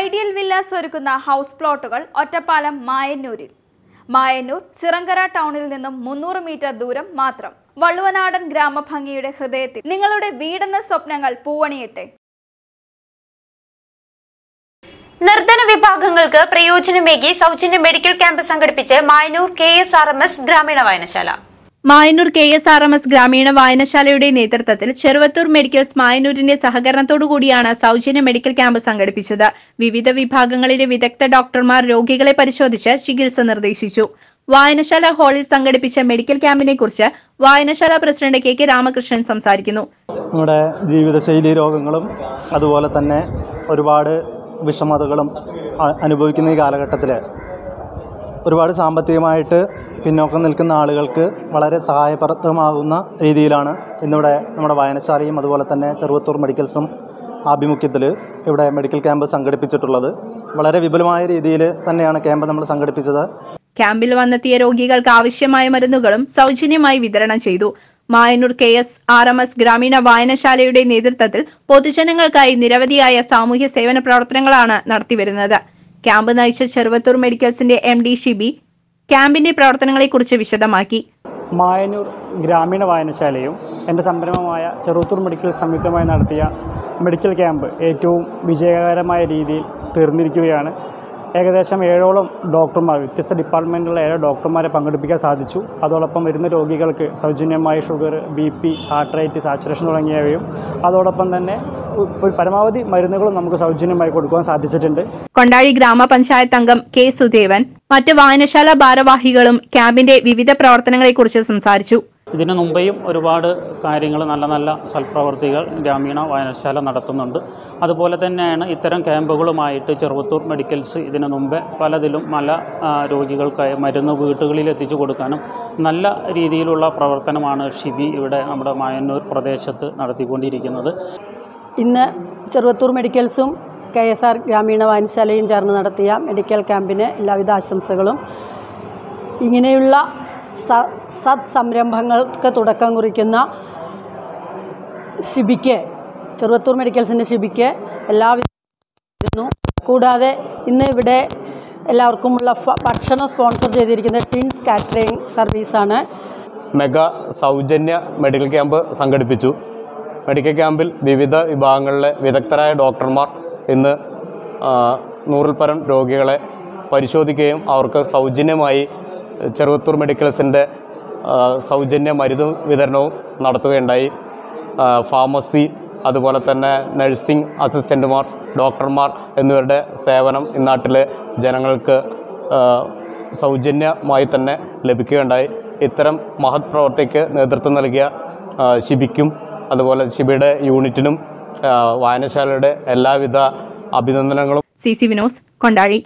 Ideal villas ഒരുക്കുന്ന house പ്ലോട്ടുകൾ ഒറ്റപ്പാലം മായന്നൂരിൽ. മായന്നൂർ ചിറങ്കര ടൗണിൽ നിന്നും 300 മീറ്റർ ദൂരം മാത്രം. വള്ളുവനാടൻ ഗ്രാമഭംഗിയുടെ ഹൃദയത്തിൽ നിങ്ങളുടെ വീടെന്ന സ്വപ്നങ്ങൾ പൂവണിയട്ടെ. നിർധന വിഭാഗങ്ങൾക്ക് പ്രയോജനമേകി സൗജന്യ മെഡിക്കൽ ക്യാമ്പ് സംഘടിപ്പിച്ച് മായന്നൂർ KSRMS ഗ്രാമീണ വായനശാല. മായന്നൂർ KSRMS ഗ്രാമീണ വായനശാലയുടെ നേതൃത്വത്തിൽ ചെറുവത്തൂർ മെഡിക്കൽസ് മായന്നൂരിന്റെ സഹകരണത്തോടുകൂടിയാണ് സൗജന്യ മെഡിക്കൽ ക്യാമ്പ് സംഘടിപ്പിച്ചത്. വിവിധ വിഭാഗങ്ങളിലെ വിദഗ്ധ ഡോക്ടർമാർ രോഗികളെ പരിശോധിച്ച് ചികിത്സ നിർദ്ദേശിച്ചു. വായനശാല ഹാളിൽ സംഘടിപ്പിച്ച മെഡിക്കൽ ക്യാമ്പിനെ കുറിച്ച് വായനശാല പ്രസിഡന്റ് K. K. രാമകൃഷ്ണൻ സംസാരിക്കുന്നു. നമ്മുടെ ജീവിതശൈലി രോഗങ്ങളും അതുപോലെ തന്നെ ഒരുപാട് വിഷമതകളും അനുഭവിക്കുന്ന ഈ കാലഘട്ടത്തിൽ ഒരുപാട് സാമ്പത്തികമായിട്ട് പിന്നോക്കം നിൽക്കുന്ന ആളുകൾക്ക് വളരെ സഹായപ്രദമാകുന്ന രീതിയിലാണ് ഇന്നിവിടെ നമ്മുടെ വായനശാലയും അതുപോലെ തന്നെ ചെറുവത്തൂർ മെഡിക്കൽസും ആഭിമുഖ്യത്തിൽ ഇവിടെ മെഡിക്കൽ ക്യാമ്പ് സംഘടിപ്പിച്ചിട്ടുള്ളത്. വളരെ വിപുലമായ രീതിയിൽ തന്നെയാണ് ക്യാമ്പ് നമ്മൾ സംഘടിപ്പിച്ചത്. ക്യാമ്പിൽ വന്നെത്തിയ രോഗികൾക്ക് ആവശ്യമായ മരുന്നുകളും സൗജന്യമായി വിതരണം ചെയ്തു. മായന്നൂർ KSRMS ഗ്രാമീണ വായനശാലയുടെ നേതൃത്വത്തിൽ പൊതുജനങ്ങൾക്കായി നിരവധിയായ സാമൂഹ്യ സേവന പ്രവർത്തനങ്ങളാണ് നടത്തിവരുന്നത്. ക്യാമ്പ് നയിച്ച ചെറുവത്തൂർ മെഡിക്കൽസിന്റെ MD ഷിബി ക്യാമ്പിന്റെ പ്രവർത്തനങ്ങളെക്കുറിച്ച് വിശദമാക്കി. മായന്നൂർ ഗ്രാമീണ വായനശാലയും എൻ്റെ സംരംഭമായ ചെറുവത്തൂർ മെഡിക്കൽ സംയുക്തമായി നടത്തിയ മെഡിക്കൽ ക്യാമ്പ് ഏറ്റവും വിജയകരമായ രീതിയിൽ തീർന്നിരിക്കുകയാണ്. ഏകദേശം 7ഓളം ഡോക്ടർമാർ, വ്യത്യസ്ത ഡിപ്പാർട്ട്മെൻറ്റിലുള്ള 7 ഡോക്ടർമാരെ പങ്കെടുപ്പിക്കാൻ സാധിച്ചു. അതോടൊപ്പം വരുന്ന രോഗികൾക്ക് സൗജന്യമായി sugar, BP, heart rate, saturation തുടങ്ങിയവയും അതോടൊപ്പം തന്നെ പരമാവധി മരുന്നുകളും നമുക്ക് സൗജന്യമായി കൊടുക്കുവാൻ സാധിച്ചിട്ടുണ്ട്. കൊണ്ടാഴി ഗ്രാമപഞ്ചായത്ത് അംഗം K. സുദേവൻ മറ്റ് വായനശാല ഭാരവാഹികളും ക്യാമ്പിന്റെ വിവിധ പ്രവർത്തനങ്ങളെക്കുറിച്ച് സംസാരിച്ചു. ഇതിനു മുമ്പേയും ഒരുപാട് കാര്യങ്ങൾ, നല്ല നല്ല സൽപ്രവർത്തികൾ ഗ്രാമീണ വായനശാല നടത്തുന്നുണ്ട്. അതുപോലെ തന്നെയാണ് ഇത്തരം ക്യാമ്പുകളുമായിട്ട് ചെറുവത്തൂർ മെഡിക്കൽസ് ഇതിനു മുമ്പേ പലതിലും പല രോഗികൾക്കായി മരുന്ന് വീടുകളിൽ എത്തിച്ചു കൊടുക്കാനും നല്ല രീതിയിലുള്ള പ്രവർത്തനമാണ് ഷിബി ഇവിടെ നമ്മുടെ മായന്നൂർ പ്രദേശത്ത് നടത്തിക്കൊണ്ടിരിക്കുന്നത്. ഇന്ന് ചെറുവത്തൂർ മെഡിക്കൽസും KSR ഗ്രാമീണ വായനശാലയും ചേർന്ന് നടത്തിയ മെഡിക്കൽ ക്യാമ്പിന് എല്ലാവിധ ആശംസകളും. ഇങ്ങനെയുള്ള സത്സംരംഭങ്ങൾക്ക് തുടക്കം കുറിക്കുന്ന ഷിബിക്ക്, ചെറുവത്തൂർ മെഡിക്കൽസിൻ്റെ ഷിബിക്ക് എല്ലാവിധ. കൂടാതെ ഇന്ന് ഇവിടെ എല്ലാവർക്കുമുള്ള ഭക്ഷണം സ്പോൺസർ ചെയ്തിരിക്കുന്ന ടിൻസ് കാറ്ററിംഗ് സർവീസാണ്. മെഗാ സൗജന്യ മെഡിക്കൽ ക്യാമ്പ് സംഘടിപ്പിച്ചു. മെഡിക്കൽ ക്യാമ്പിൽ വിവിധ വിഭാഗങ്ങളിലെ വിദഗ്ധരായ ഡോക്ടർമാർ ഇന്ന് 100ൽ പരം രോഗികളെ പരിശോധിക്കുകയും അവർക്ക് സൗജന്യമായി ചെറുവത്തൂർ മെഡിക്കൽസിൻ്റെ സൗജന്യ മരുന്ന് വിതരണവും നടത്തുകയുണ്ടായി. ഫാർമസി, അതുപോലെ തന്നെ നഴ്സിംഗ് അസിസ്റ്റൻ്റുമാർ, ഡോക്ടർമാർ എന്നിവരുടെ സേവനം ഇന്നാട്ടിലെ ജനങ്ങൾക്ക് സൗജന്യമായി തന്നെ ലഭിക്കുകയുണ്ടായി. ഇത്തരം മഹത് പ്രവർത്തിക്ക് നേതൃത്വം നൽകിയ ഷിബിക്കും അതുപോലെ ഷിബിയുടെ യൂണിറ്റിനും വായനശാലയുടെ എല്ലാവിധ അഭിനന്ദനങ്ങളും. CC വിനോസ്, കൊണ്ടാഴി.